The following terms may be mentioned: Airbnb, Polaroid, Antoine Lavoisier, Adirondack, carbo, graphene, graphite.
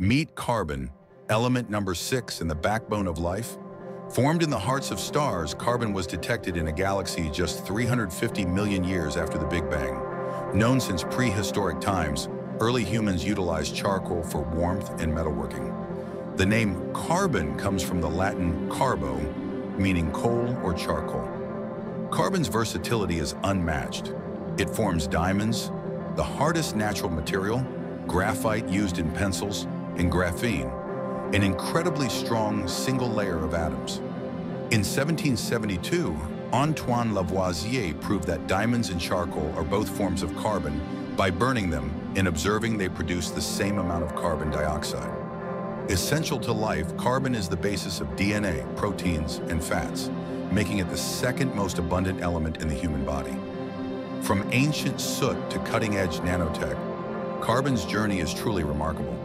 Meet carbon, element number 6 in the backbone of life. Formed in the hearts of stars, carbon was detected in a galaxy just 350 million years after the Big Bang. Known since prehistoric times, early humans utilized charcoal for warmth and metalworking. The name carbon comes from the Latin carbo, meaning coal or charcoal. Carbon's versatility is unmatched. It forms diamonds, the hardest natural material, graphite used in pencils, and graphene, an incredibly strong single layer of atoms. In 1772, Antoine Lavoisier proved that diamonds and charcoal are both forms of carbon by burning them and observing they produce the same amount of carbon dioxide. Essential to life, carbon is the basis of DNA, proteins, and fats, making it the second most abundant element in the human body. From ancient soot to cutting-edge nanotech, carbon's journey is truly remarkable.